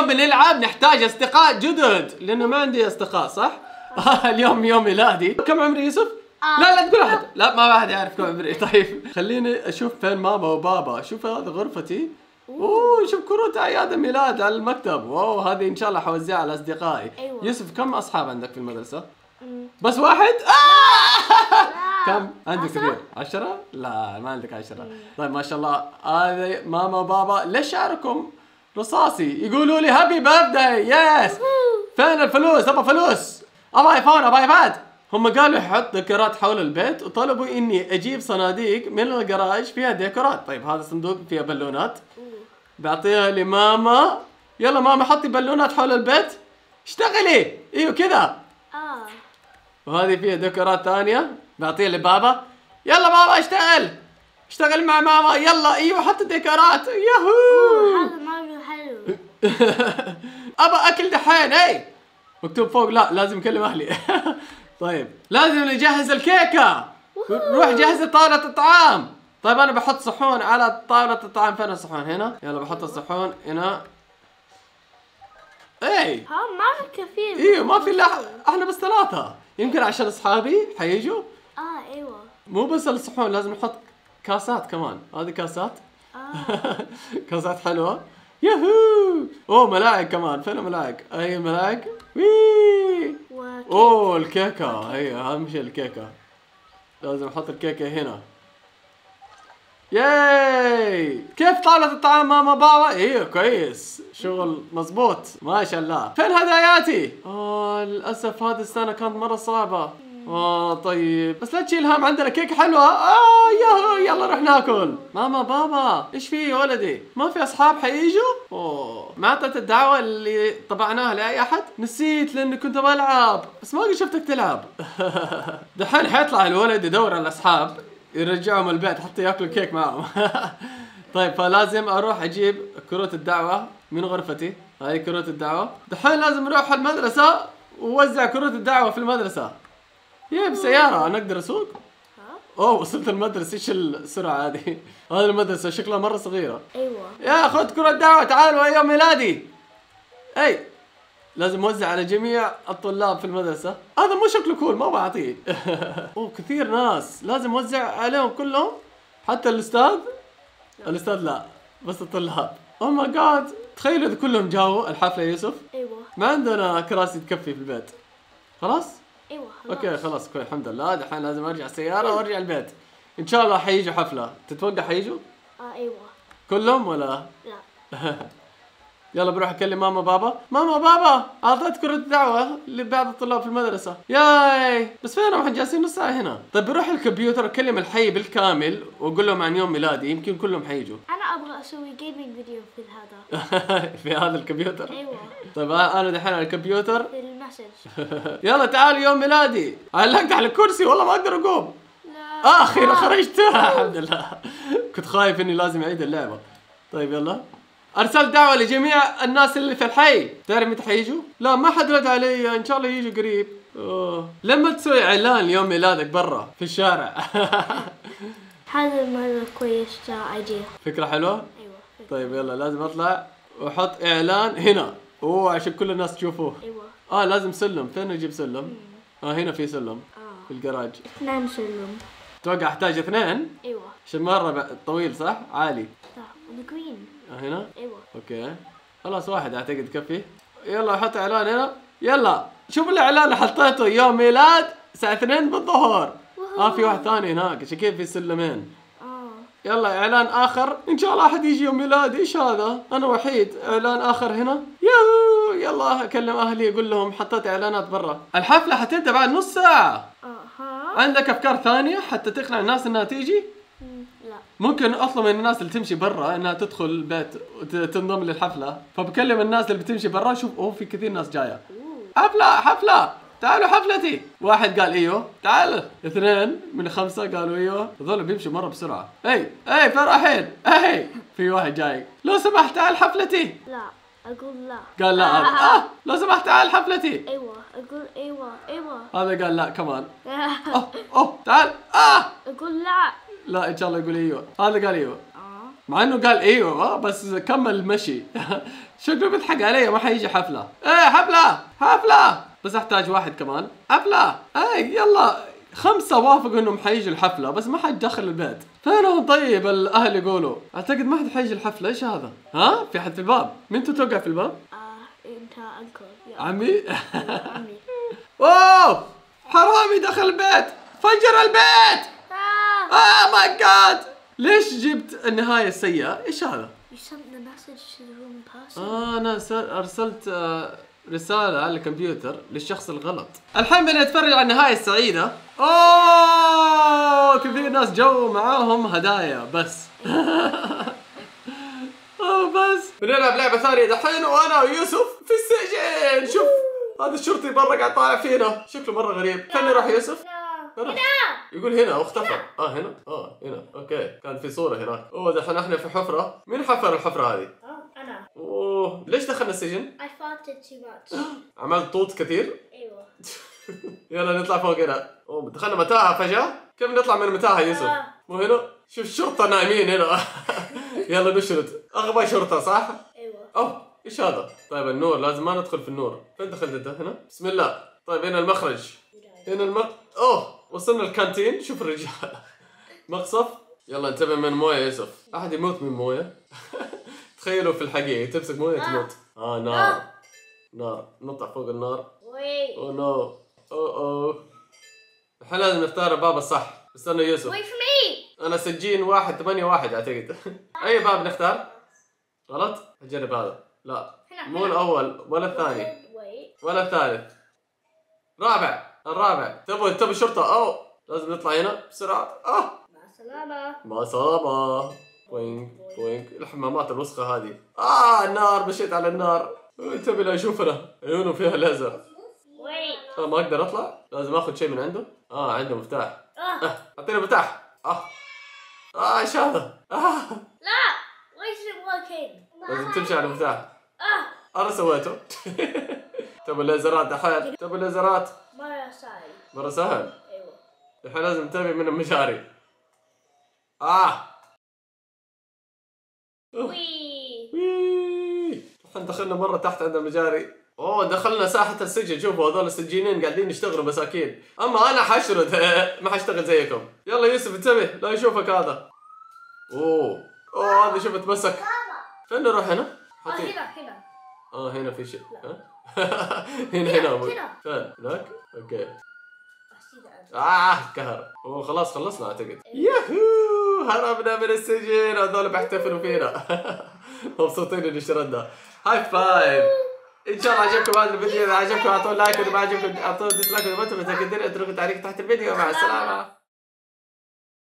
اليوم بنلعب نحتاج اصدقاء جدد لانه ما عندي اصدقاء صح؟ اليوم يوم ميلادي. كم عمري يوسف؟ لا تقول احد، لا ما حد يعرف كم عمري. طيب خليني اشوف فين ماما وبابا. شوف هذه غرفتي. اوه شوف كروت اعياد الميلاد على المكتب. واو هذه ان شاء الله حوزعها على اصدقائي. أيوة. يوسف كم اصحاب عندك في المدرسه؟ بس واحد؟ كم؟ عندك كثير؟ 10؟ لا ما عندك 10. طيب ما شاء الله. هذه ماما وبابا. ليش شعركم رصاصي؟ يقولوا لي هابي بيرثداي. يس. فين الفلوس؟ ابغى فلوس، ابغى ايفون، ابغى ايباد. هم قالوا يحط ديكورات حول البيت وطلبوا اني اجيب صناديق من الجراج فيها ديكورات. طيب هذا صندوق فيها بالونات، بعطيها لماما. يلا ماما حطي بالونات حول البيت، اشتغلي. ايوه كذا. وهذه فيها ديكورات ثانيه، بعطيها لبابا. يلا بابا اشتغل، اشتغل مع ماما. يلا ايوه حط ديكورات. ياهو هذا ماما حلو. ابا اكل دحين. اي مكتوب فوق لا لازم اكلم اهلي. طيب لازم نجهز الكيكه. روح جهزي طاوله الطعام. طيب انا بحط صحون على طاوله الطعام. فين الصحون؟ هنا. يلا بحط الصحون هنا. اي ها ما في كثير. ايوه ما في الا احنا بس ثلاثه. يمكن عشان اصحابي حييجوا. ايوه مو بس الصحون، لازم نحط كاسات كمان. هذه كاسات. كاسات حلوه. ياهو. اوه ملاعق كمان. فين الملاعق؟ اي ملاعق. وي. اوه الكيكه. اي اهم شيء الكيكه. لازم احط الكيكه هنا. ياي. كيف طاولة الطعام ماما بابا؟ ايوه كويس، شغل مظبوط ما شاء الله. فين هداياتي؟ للاسف هذه السنة كانت مرة صعبة. طيب بس لا تشيل هم، عندنا كيكة حلوة. يلا نروح ناكل. ماما بابا ايش في يا ولدي؟ ما في اصحاب حييجوا؟ ما اعطيت الدعوة اللي طبعناها لأي احد؟ نسيت لاني كنت بلعب، بس ما قد شفتك تلعب. دحين حيطلع الولد يدور على الاصحاب يرجعهم البيت حتى ياكلوا كيك معهم. طيب فلازم اروح اجيب كروت الدعوه من غرفتي. هاي كروت الدعوه. دحين لازم اروح المدرسه ووزع كروت الدعوه في المدرسه. بسياره انا اقدر اسوق. اوه وصلت المدرسه. ايش السرعه هذه؟ هذه المدرسه شكلها مره صغيره. ايوه يا خذ كروت دعوه تعالوا يوم ميلادي. اي لازم اوزع على جميع الطلاب في المدرسة. هذا مو شكله كول ما بعطيه. كثير ناس لازم اوزع عليهم كلهم، حتى الاستاذ. الاستاذ لا بس الطلاب. او ماي جاد تخيلوا اذا كلهم جاوا الحفلة يا يوسف. ايوه ما عندنا كراسي تكفي في البيت. خلاص؟ ايوه خلاص. اوكي خلاص كويس الحمد لله. دحين لازم ارجع السيارة وارجع البيت. ان شاء الله حييجوا حفلة. تتوقع حييجوا؟ ايوه. كلهم ولا؟ لا. يلا بروح اكلم ماما بابا. ماما بابا اعطيت كرة دعوة لبعض الطلاب في المدرسة. ياي بس فينهم؟ احنا جالسين نص ساعة هنا. طيب بروح الكمبيوتر اكلم الحي بالكامل واقول لهم عن يوم ميلادي، يمكن كلهم حيجوا. انا ابغى اسوي جيمنج فيديو في هذا. في هذا الكمبيوتر؟ ايوه. طيب انا دحين على الكمبيوتر في المسج. يلا تعالوا يوم ميلادي. علقت على الكرسي والله ما اقدر اقوم. لا اخيرا خرجت. الحمد لله. كنت خايف اني لازم اعيد اللعبة. طيب يلا ارسلت دعوه لجميع الناس اللي في الحي. تعرف متى حييجوا؟ لا ما حد رد علي. ان شاء الله يجوا قريب. لما تسوي اعلان ليوم ميلادك برا في الشارع. هذا مره كويس اجي. فكره حلوه؟ ايوه فكرة. طيب يلا لازم اطلع واحط اعلان هنا عشان كل الناس تشوفوه. ايوه. لازم سلم. فين اجيب سلم؟ هنا في سلم. في الجراج. 2 سلم. توقع احتاج 2؟ ايوه عشان مره طويل صح؟ عالي. صح وقوين. هنا؟ ايوه اوكي خلاص واحد اعتقد كفي. يلا احط اعلان هنا. يلا شوف الاعلان اللي حطيته يوم ميلاد الساعة 2 بالظهر. في واحد ثاني هناك عشان كيف في سلمين. يلا اعلان اخر ان شاء الله احد يجي يوم ميلادي. ايش هذا؟ انا وحيد. اعلان اخر هنا. ياهو يلا اكلم اهلي اقول لهم حطيت اعلانات برا. الحفلة حتبدا بعد نص ساعة. عندك افكار ثانية حتى تقنع الناس انها تيجي؟ لا ممكن اطلب من الناس اللي تمشي برا انها تدخل البيت وتنضم للحفله، فبكلم الناس اللي بتمشي برا. شوف في كثير ناس جايه. حفله تعالوا حفلتي. واحد قال ايوه تعالوا. 2 من 5 قالوا ايوه. هذول بيمشوا مره بسرعه. اي فين رايحين؟ في واحد جاي. لو سمحت تعال حفلتي. لا اقول لا. قال لا. لو سمحت تعال حفلتي. ايوه اقول ايوه. هذا قال لا كمان. تعال. اقول لا. ان شاء الله يقول ايوه. هذا قال ايوه. مع انه قال ايوه بس كمل مشي. شكله بيضحك علي، ما حيجي حفله. ايه حفله حفله، بس احتاج واحد كمان. حفله اي يلا، خمسه وافقوا انهم حيجوا الحفله بس ما حد دخل البيت. فينهم طيب الاهل يقولوا؟ اعتقد ما حد حيجي الحفله. ايش هذا؟ ها في حد في الباب؟ مين توقع في الباب؟ انت انكل عمي. عمي اوه حرامي دخل البيت، فجر البيت. اه ماي جاد، ليش جبت النهايه السيئه؟ ايش هذا؟ انا ارسلت رساله على الكمبيوتر للشخص الغلط. الحين بنتفرج على النهايه السعيده. اوه كثير ناس جو معاهم هدايا بس. بس بنلعب لعبه ثانيه دحين، وانا ويوسف في السجن. شوف هذا الشرطي برا قاعد طالع فينا، شكله مره غريب. خليني اروح يوسف. هنا يقول هنا واختفى. هنا هنا اوكي، كان في صوره هناك. اوه دحين احنا في حفره. مين حفر الحفره هذه؟ انا. اوه ليش دخلنا السجن؟ I farted too much. عملت طوط كثير؟ ايوه. يلا نطلع فوق هنا. اوه دخلنا متاهه فجاه، كيف نطلع من المتاهه يوسف؟ مو هنا؟ شوف الشرطه نايمين هنا. يلا نشرد. اغبى شرطه صح؟ ايوه. اوه ايش هذا؟ طيب النور، لازم ما ندخل في النور. فين دخلت انت؟ هنا؟ بسم الله. طيب هنا المخرج. هنا اوه وصلنا الكانتين. شوف الرجال. مقصف. يلا انتبه من مويه يوسف، احد يموت من مويه. تخيلوا في الحقيقه تمسك مويه تموت. نار. نار، نطلع فوق النار. وي او نو. اوه الحين لازم نختار الباب الصح. استنى يوسف. وي فور مي. انا سجين 181 اعتقد. اي باب نختار؟ غلط؟ نجرب هذا. لا مو الاول ولا الثاني ولا الثالث. رابع. الرابع. تبوا الشرطة. لازم نطلع هنا بسرعة. مع السلامة. مع السلامة. وينك وينك. الحمامات الوسخة هذه. النار، مشيت على النار. انتبه لا يشوفنا، عيونه فيها لازر. وي. ما اقدر اطلع، لازم اخذ شيء من عنده. عنده مفتاح. اعطيني مفتاح. ايش هذا؟ لا ويش الوركينج؟ لازم تمشي على المفتاح. انا سويته. تبوا الليزرات دحين، تبوا الليزرات. مرة سهل. مرة سهل؟ ايوه. الحين لازم ننتبه من المجاري. وي. الحين دخلنا مرة تحت عند المجاري. دخلنا ساحة السجن. شوفوا هذول السجينين قاعدين يشتغلوا مساكين، اما انا حشرد. ما حشتغل زيكم. يلا يوسف انتبه لا يشوفك هذا. هذا شوف اتمسك. فين نروح هنا؟ هنا. هنا في شيء. هنا ابوي. فين؟ هناك؟ اوكي. كهر. خلاص خلصنا اعتقد. ياهو هربنا من السجن، هذول بيحتفلوا فينا. مبسوطين اني شردنا. هاي فايف. ان شاء الله عجبكم هذا الفيديو، اذا عجبكم اعطوه لايك، واذا ما عجبكم اعطوه ديسلايك، واذا ما انتم متاكدين اتركوا تعليق تحت الفيديو. مع السلامه.